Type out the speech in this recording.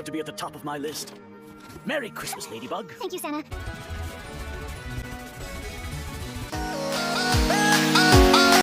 deserve to be at the top of my list. Merry Christmas, Ladybug. Thank you, Santa.